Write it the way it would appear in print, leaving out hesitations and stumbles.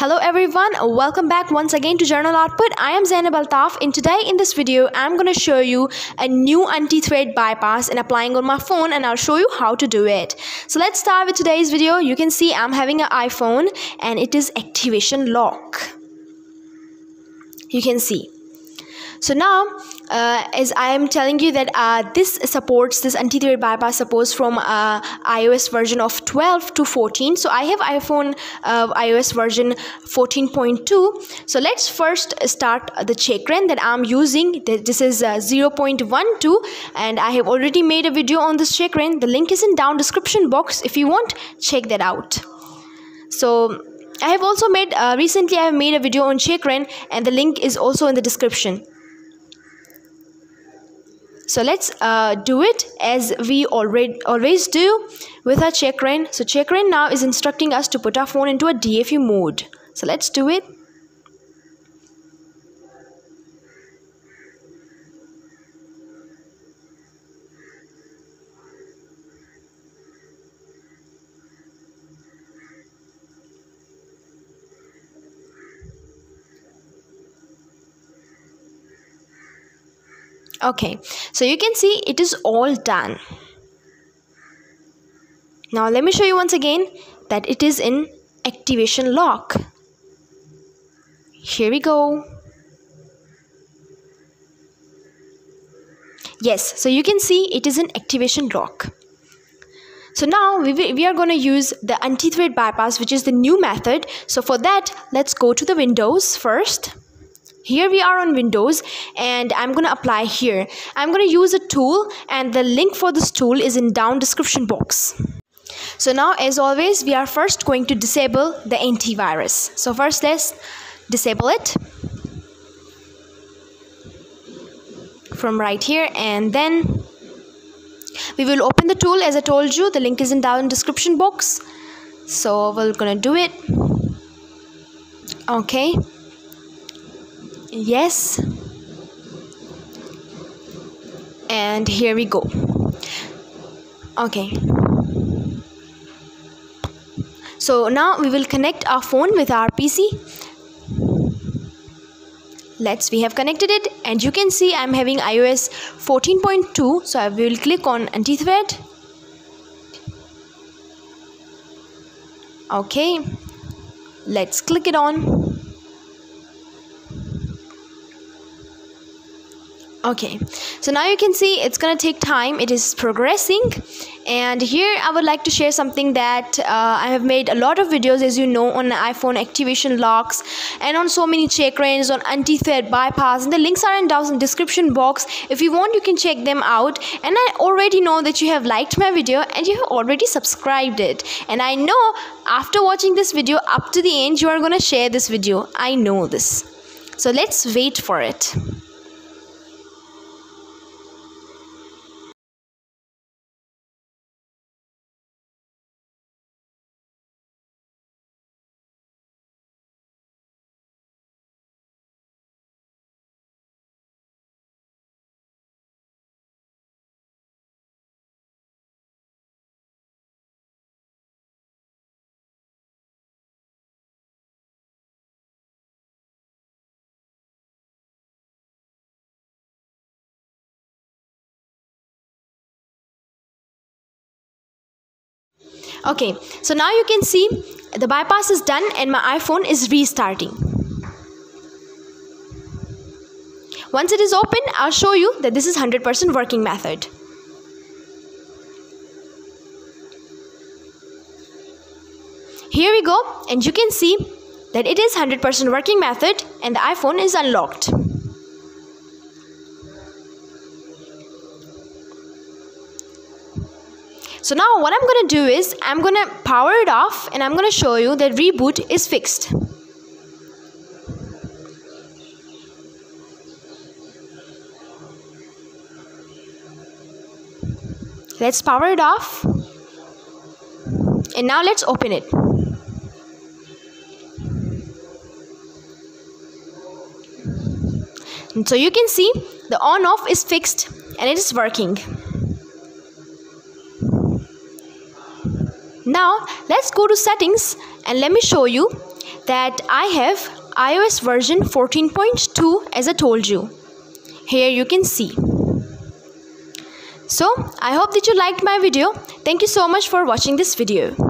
Hello everyone, welcome back once again to Journal Output. I am Zainab Altaf, and today in this video I'm going to show you a new anti-thread bypass and applying on my phone, and I'll show you how to do it. So let's start with today's video. You can see I'm having an iPhone and it is activation lock. You can see. So now, as I am telling you that this anti-thread bypass supports from iOS version of 12 to 14. So I have iPhone iOS version 14.2. So let's first start the Checkra1n that I'm using. This is 0.12, and I have already made a video on this Checkra1n. The link is in down description box. If you want, check that out. So I have also made recently I have made a video on Checkra1n, and the link is also in the description. So let's do it as we always do with our Checkra1n. So Checkra1n now is instructing us to put our phone into a DFU mode. So let's do it. Okay, so you can see it is all done. Now let me show you once again that it is in activation lock. Here we go. Yes, so you can see it is in activation lock. So now we are going to use the anti-thread bypass, which is the new method. So for that, let's go to the Windows first. Here we are on Windows, and I'm going to apply here. I'm going to use a tool, and the link for this tool is in down description box. So now, as always, we are first going to disable the antivirus. So first let's disable it from right here, and then we will open the tool. As I told you, the link is in down description box. So we're going to do it. Okay. Yes, and here we go. Okay, so now we will connect our phone with our PC. We have connected it, and you can see I'm having iOS 14.2, so I will click on anti-thread. Okay, let's click it on. Okay, so now you can see it's gonna take time. It is progressing, and here I would like to share something that I have made a lot of videos, as you know, on iPhone activation locks and on so many Checkra1ns, on anti-thread bypass, and the links are in down description box. If you want, you can check them out. And I already know that you have liked my video and you have already subscribed it, and I know after watching this video up to the end you are gonna share this video. I know this, so let's wait for it. Okay, so now you can see the bypass is done and my iPhone is restarting. Once it is open, I'll show you that this is 100% working method. Here we go, and you can see that it is 100% working method and the iPhone is unlocked. So now what I'm going to do is I'm going to power it off, and I'm going to show you that reboot is fixed. Let's power it off, and now let's open it. And so you can see the on-off is fixed and it is working. Now let's go to settings, and let me show you that I have iOS version 14.2 as I told you. Here you can see. So I hope that you liked my video. Thank you so much for watching this video.